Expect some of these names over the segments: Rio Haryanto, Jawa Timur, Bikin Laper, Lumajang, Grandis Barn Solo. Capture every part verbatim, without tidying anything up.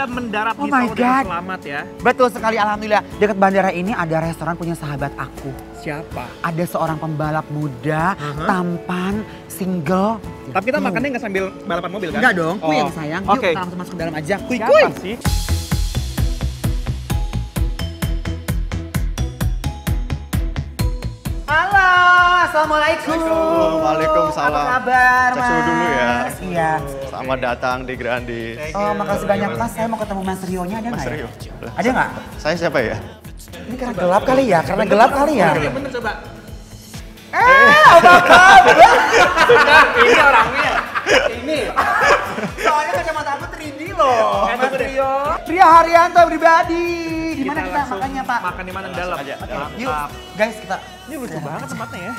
kita mendarat oh pisau dengan selamat ya. Betul sekali, alhamdulillah. Dekat bandara ini ada restoran punya sahabat aku. Siapa? Ada seorang pembalap muda, uh-huh. tampan, single. Tapi kita makannya nggak sambil balapan mobil kan? Enggak dong, oh. Kui yang sayang. Yuk okay. kita langsung masuk ke dalam aja. Kui, kui. Siapa sih? Halo, assalamualaikum. Waalaikumsalam. Apa kabar, Mas? Cek suhu dulu ya. Iya. Selamat datang di Grandis. Oh, makasih banyak Mas. Saya mau ketemu Mas Rio-nya, ada nggak? Mas Rio. Ya? Ada nggak? Saya siapa ya? Ini karena coba, gelap kali ya, karena bener, gelap kali ya. Iya bener coba. Eh, apa kabar? Sudah, ini orangnya. Ini. Soalnya kacamata aku tiga D loh. Mas Rio. Rio Haryanto pribadi. Di mana kita, kita makannya, Pak? Makan di mana, di dalam? Aja. Okay. Dalam. Yuk, guys, kita. Ini lucu eh. banget tempatnya ya.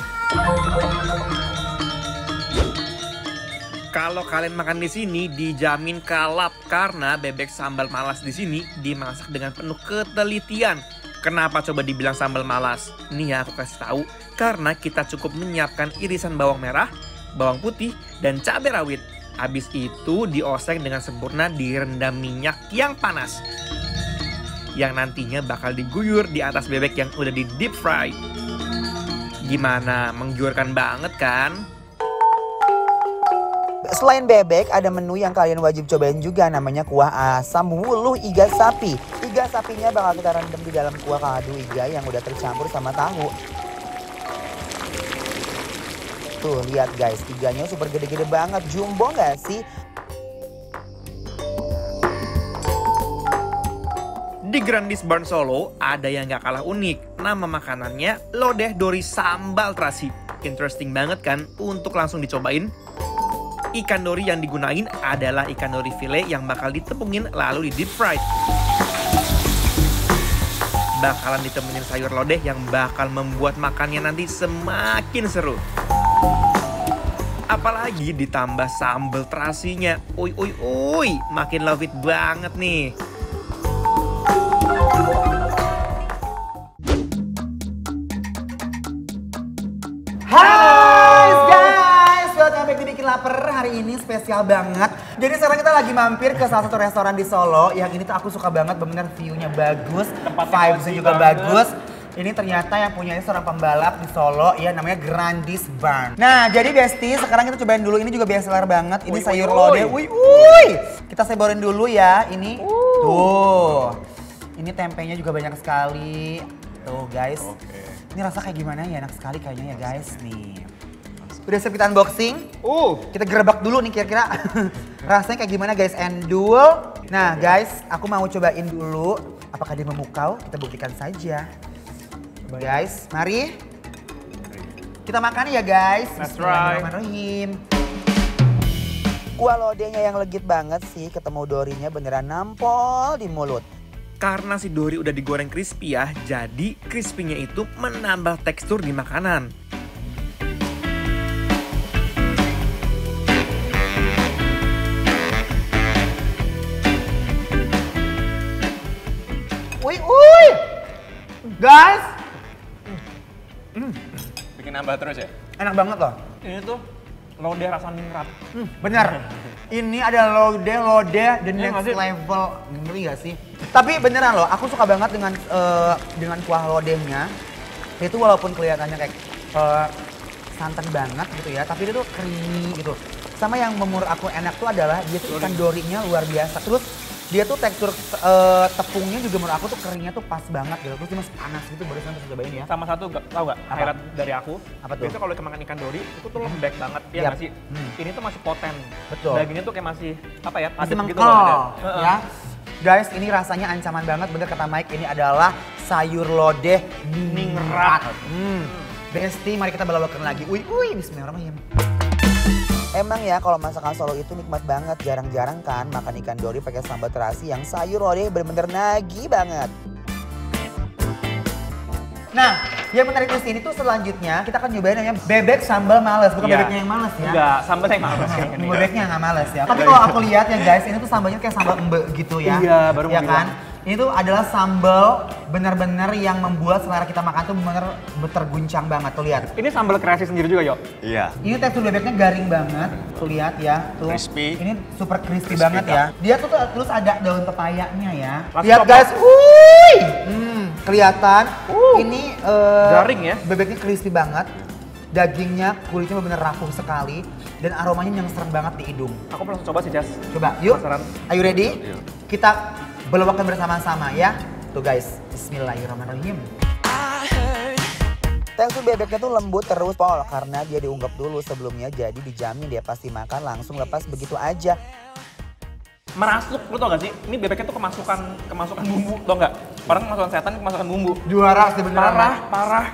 Kalau kalian makan di sini dijamin kalap karena bebek sambal malas di sini dimasak dengan penuh ketelitian. Kenapa coba dibilang sambal malas? Nih ya aku kasih tahu, karena kita cukup menyiapkan irisan bawang merah, bawang putih, dan cabai rawit. Habis itu dioseng dengan sempurna direndam minyak yang panas, yang nantinya bakal diguyur di atas bebek yang udah di deep fry. Gimana? Menggiurkan banget kan? Selain bebek, ada menu yang kalian wajib cobain juga, namanya kuah asam wuluh iga sapi. Iga sapinya bakal kita rendam di dalam kuah kaldu iga yang udah tercampur sama tahu. Tuh, lihat guys, iganya super gede-gede banget. Jumbo nggak sih? Di Grandis Barn Solo, ada yang nggak kalah unik. Nama makanannya lodeh dori sambal terasi. Interesting banget kan? Untuk langsung dicobain. Ikan dori yang digunain adalah ikan dori file yang bakal ditepungin lalu di deep fry. Bakalan ditemenin sayur lodeh yang bakal membuat makannya nanti semakin seru. Apalagi ditambah sambal terasinya. Uy uy uy, makin love it banget nih. Bikin Laper hari ini spesial banget. Jadi sekarang kita lagi mampir ke salah satu restoran di Solo. Yang ini tuh aku suka banget, bener view-nya bagus, vibes-nya juga bagus. Ini ternyata yang punyanya seorang pembalap di Solo, ya namanya Grandis Barn. Nah, jadi Besti, sekarang kita cobain dulu. Ini juga bestseller banget. Ini uy, sayur uy. lodeh. Wih, wih. Kita seborin dulu ya. Ini uh. tuh. Ini tempenya juga banyak sekali. Tuh, guys. Okay. Ini rasa kayak gimana ya? Enak sekali kayaknya ya, guys. Nih. Udah siap kita unboxing. Uh, kita gerebek dulu nih kira-kira rasanya kayak gimana guys. Endul. Nah guys, aku mau cobain dulu. Apakah dia memukau? Kita buktikan saja. Cobain. Guys, mari. Kita makan ya guys. Bismillahirrahmanirrahim. Kuah lodehnya yang legit banget sih. Ketemu dorinya beneran nampol di mulut. Karena si dori udah digoreng crispy ya, jadi crispy-nya itu menambah tekstur di makanan. Guys, mm. bikin nambah terus ya? Enak banget loh. Ini tuh lodeh rasa ningrat. Hmm, bener. Ini ada lodeh-lodeh the next level. Ngeri gak sih? Tapi beneran loh, aku suka banget dengan uh, dengan kuah lodehnya. Itu walaupun kelihatannya kayak uh, santan banget gitu ya, tapi dia tuh creamy gitu. Sama yang memur aku enak tuh adalah dia tuh ikan dorinya luar biasa. Terus dia tuh tekstur uh, tepungnya juga menurut aku tuh keringnya tuh pas banget gitu. Terus dia masih panas gitu, baru saya cobain ya. Sama satu tau gak, akhirat dari aku. Apa tuh? Biasa kalau makan ikan dori itu tuh lembek banget. Iya yep. masih, hmm. ini tuh masih poten. Betul. Dagingnya tuh kayak masih, apa ya, padat gitu loh ada. Ya. Guys, ini rasanya ancaman banget, bener kata Mike. Ini adalah sayur lodeh ningrat. Hmm. Besti, mari kita belalokan lagi. Uy, uy, bismillahirrahmanirrahim. Emang ya kalau masakan Solo itu nikmat banget, jarang-jarang kan makan ikan dori pakai sambal terasi yang sayur lodeh bener-bener nagih banget. Nah, yang menarik di sini tuh selanjutnya kita akan nyobain namanya bebek sambal malas, bukan ya. Bebeknya yang malas ya. Enggak, sambalnya yang malas. Bebeknya nggak malas ya. Tapi kalau aku lihat ya guys, ini tuh sambalnya kayak sambal embe gitu ya. Iya, baru ya kan. Ini tuh adalah sambal benar-benar yang membuat selera kita makan tuh benar terguncang banget. Tuh lihat. Ini sambal kreasi sendiri juga, Yok? Iya. Ini tekstur bebeknya garing banget. Tuh lihat ya, tuh. Crispy. Ini super crispy, crispy banget ya. Dia tuh terus ada daun pepayanya ya. Langsung lihat guys. Wuih. Hmm, kelihatan. Uh, ini uh, garing ya. Bebeknya crispy banget. Dagingnya, kulitnya benar-benar rapuh sekali dan aromanya nyengsreng banget di hidung. Aku langsung coba sih, Jas. Coba, yuk. Pasaran. Are you ready? Yuk. Kita belokkan bersama-sama ya. Tuh guys, bismillahirrahmanirrahim. Tekstur bebeknya tuh lembut terus pol karena dia diungkep dulu sebelumnya, jadi dijamin dia pasti makan langsung lepas begitu aja. Merasuk, lu tau gak sih? Ini bebeknya tuh kemasukan kemasukan bumbu, tau gak? Orang kemasukan setan, kemasukan bumbu. Juara sih beneran. Parah, parah.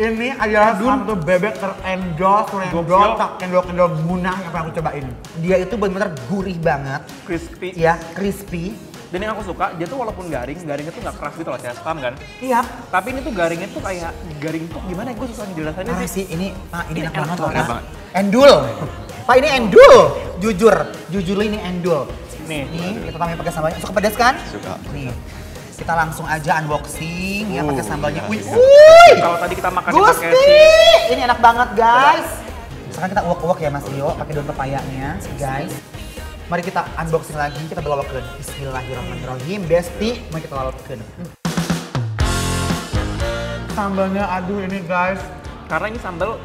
Ini adalah satu bebek terendol, terendol, tak endol-endol munah yang pernah aku cobain. Dia itu benar-benar gurih banget, crispy, ya crispy. Dan yang aku suka, dia tuh walaupun garing, garingnya tuh nggak keras gitu loh, kayak spam kan? Iya. Tapi ini tuh garingnya tuh kayak garing tuh gimana? Gue susah ngejelasinnya sih. sih. Ini, Pak, ini, ini enak banget loh, Pak. Endul, Pak ini endul, jujur, jujur ini endul. Nih, nih kita tambahin pakai sambalnya. Suka pedas kan? Suka. Nih. Kita langsung aja unboxing uh, ya pakai sambalnya. Wih, iya. Kalau tadi kita makan pakai si. Ini enak banget, guys. Sekarang kita uwak-uwak ya Mas Rio pakai daun pepayanya, guys. Mari kita unboxing lagi, kita belawakkeun. Bismillahirrahmanirrahim. Besti, mari kita lalapkeun. Sambalnya aduh ini, guys. Karena ini sambal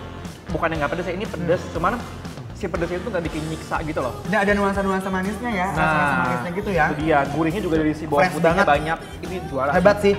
bukan yang enggak pedas, ini pedas, hmm. cuman si pedasnya itu nggak bikin nyiksa gitu loh. Nah, ada nuansa-nuansa manisnya ya, nah, nuansa manisnya gitu ya. Itu dia, gurihnya juga dari si bawang putihnya banyak, ini juara. Hebat sih.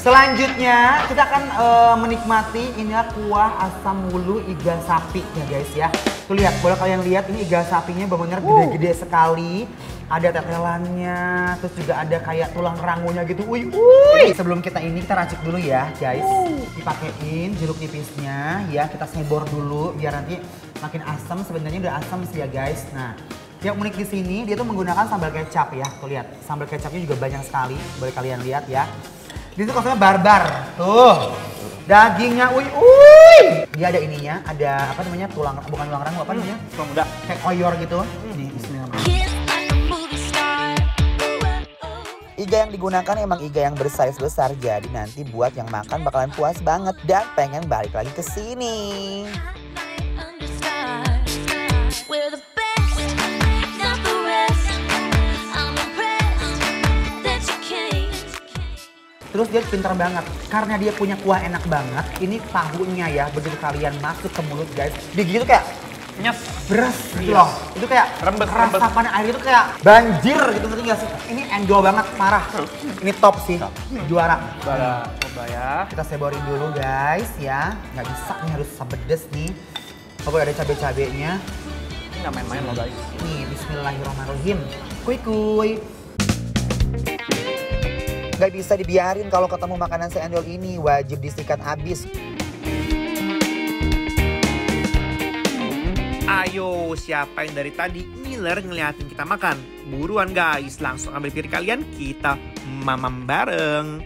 Selanjutnya, kita akan uh, menikmati inilah kuah asam wulu iga sapi ya guys ya. Tuh lihat, boleh kalian lihat ini iga sapinya benar-benar uh. gede-gede sekali. Ada tetelannya, terus juga ada kayak tulang rangunya gitu. Uy, uy. Sebelum kita ini kita racik dulu ya guys. Dipakein jeruk nipisnya ya, kita sebor dulu biar nanti makin asam. Sebenarnya udah asam sih ya guys. Nah. Yang unik di sini dia tuh menggunakan sambal kecap ya. Tuh lihat, sambal kecapnya juga banyak sekali. Boleh kalian lihat ya. Dia tuh kosongnya barbar, tuh dagingnya, uy, uy. Dia ada ininya, ada apa namanya tulang, bukan tulang rangu apa hmm. namanya? Tulang muda, kayak koyor gitu. Hmm. Nih, bismillahirrahmanirrahim. Iga yang digunakan emang iga yang bersaiz besar, jadi nanti buat yang makan bakalan puas banget dan pengen balik lagi ke sini. Terus dia pintar banget, karena dia punya kuah enak banget, ini tahunya ya, begitu kalian masuk ke mulut guys, digigit tuh kayak nyes, beres gitu loh, itu kayak rembes, resapan air itu kayak banjir gitu, ngerti gak sih? Ini endol banget, parah, ini top sih, juara. Juara, coba ya. Kita seborin dulu guys ya, nggak bisa nih harus sepedes nih, kalau ada cabai-cabainya. Ini nggak main-main loh guys. Nih, bismillahirrahmanirrahim, kuy-kuy. Gak bisa dibiarin kalau ketemu makanan seendol ini, wajib disikat habis. Ayo, siapa yang dari tadi ngiler ngeliatin kita makan? Buruan guys, langsung ambil piring kalian, kita mamam bareng.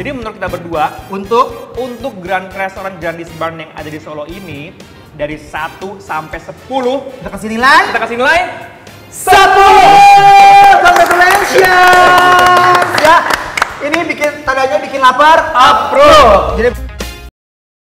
Jadi menurut kita berdua, untuk untuk Grand Restoran Grandis Barn yang ada di Solo ini, dari satu sampai sepuluh, kita kasih nilai, kita kasih nilai satu. Congratulations! Ya, ini bikin tandanya bikin lapar. Approve. Jadi